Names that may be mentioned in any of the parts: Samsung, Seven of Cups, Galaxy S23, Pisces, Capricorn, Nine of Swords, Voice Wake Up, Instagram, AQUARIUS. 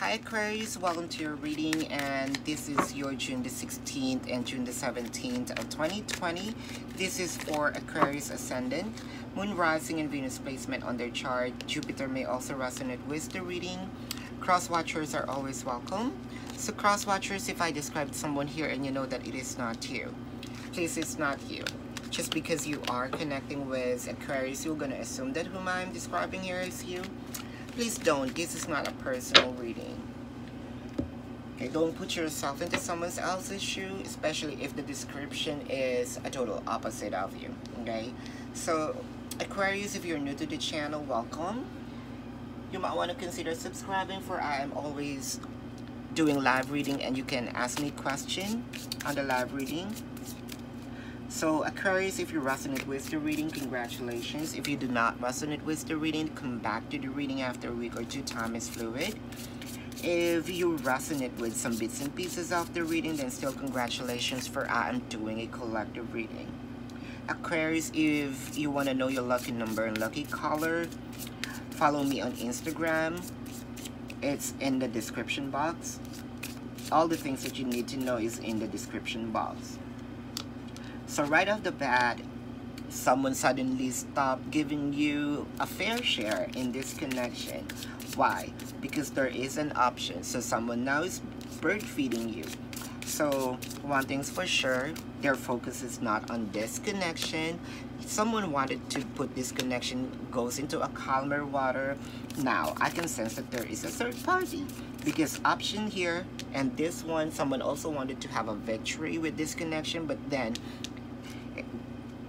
Hi Aquarius, welcome to your reading, and this is your June the 16th and June the 17th of 2020. This is for Aquarius Ascendant, Moon Rising and Venus placement on their chart. Jupiter may also resonate with the reading. Cross watchers are always welcome. So cross watchers, if I described someone here and you know that it is not you, please, it's not you. Just because you are connecting with Aquarius, you're going to assume that whom I'm describing here is you. Please don't. This is not a personal reading. Okay, don't put yourself into someone else's shoe, especially if the description is a total opposite of you. Okay, so Aquarius, if you're new to the channel, welcome. You might want to consider subscribing, for I am always doing live reading and you can ask me question on the live reading. So Aquarius, if you resonate with the reading, congratulations. If you do not resonate with the reading, come back to the reading after a week or two. Time is fluid. If you resonate with some bits and pieces of the reading, then still congratulations, for I am doing a collective reading. Aquarius, if you want to know your lucky number and lucky color, follow me on Instagram. It's in the description box. All the things that you need to know is in the description box. So right off the bat, someone suddenly stopped giving you a fair share in this connection. Why? Because there is an option. So someone now is bird feeding you. So one thing's for sure, their focus is not on this connection. Someone wanted to put this connection goes into a calmer water. Now I can sense that there is a third party, because option here and this one, someone also wanted to have a victory with this connection, but then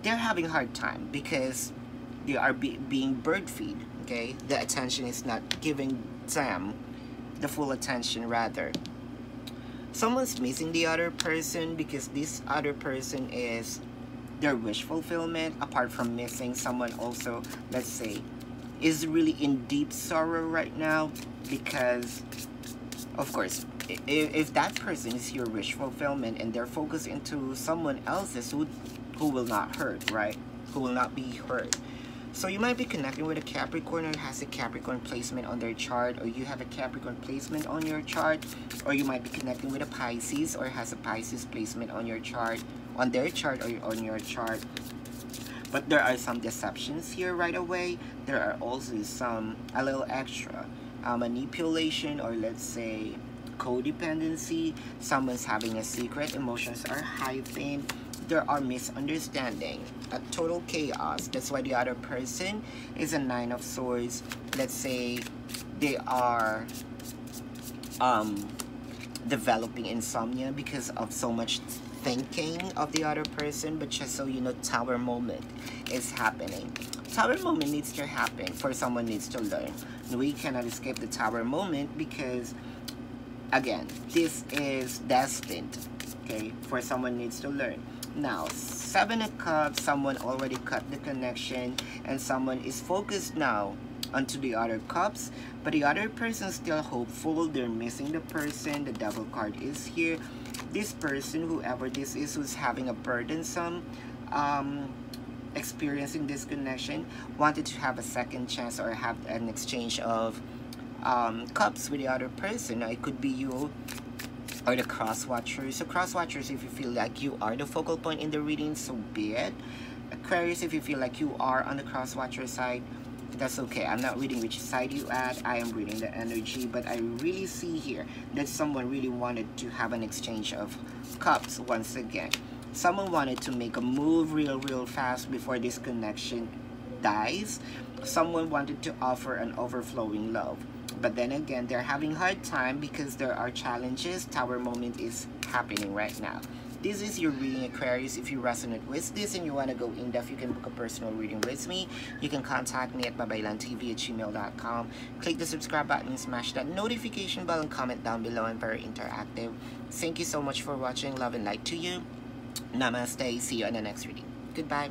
they're having a hard time because they are being bird feed. Okay, the attention is not giving them the full attention. Rather, someone's missing the other person because this other person is their wish fulfillment. Apart from missing, someone also, let's say, is really in deep sorrow right now, because of course if that person is your wish fulfillment and they're focused into someone else's who will not hurt, right, who will not be hurt. So you might be connecting with a Capricorn who has a Capricorn placement on their chart, or you have a Capricorn placement on your chart, or you might be connecting with a Pisces or has a Pisces placement on your chart, on their chart or on your chart. But there are some deceptions here right away. There are also some, a little extra manipulation, or let's say codependency. Someone's having a secret, emotions are heightened. There are misunderstanding, a total chaos. That's why the other person is a Nine of Swords. Let's say they are developing insomnia because of so much thinking of the other person. But just so you know, Tower moment is happening. Tower moment needs to happen, for someone needs to learn. We cannot escape the Tower moment because, again, this is destined. Okay, for someone needs to learn. Now, Seven of Cups, someone already cut the connection and someone is focused now onto the other cups, but the other person still hopeful. They're missing the person. The Devil card is here. This person, whoever this is, who's having a burdensome experiencing this connection, wanted to have a second chance or have an exchange of cups with the other person. Now, it could be you or the cross watchers. So cross watchers, if you feel like you are the focal point in the reading, so be it. Aquarius, if you feel like you are on the cross watcher side, that's okay. I'm not reading which side you at. I am reading the energy, but I really see here that someone really wanted to have an exchange of cups once again. Someone wanted to make a move real fast before this connection dies. Someone wanted to offer an overflowing love. But then again, they're having a hard time because there are challenges. Tower moment is happening right now. This is your reading, Aquarius. If you resonate with this and you want to go in-depth, you can book a personal reading with me. You can contact me at babaylan.tv@gmail.com. Click the subscribe button, smash that notification bell, and comment down below. I'm very interactive. Thank you so much for watching. Love and light to you. Namaste. See you on the next reading. Goodbye.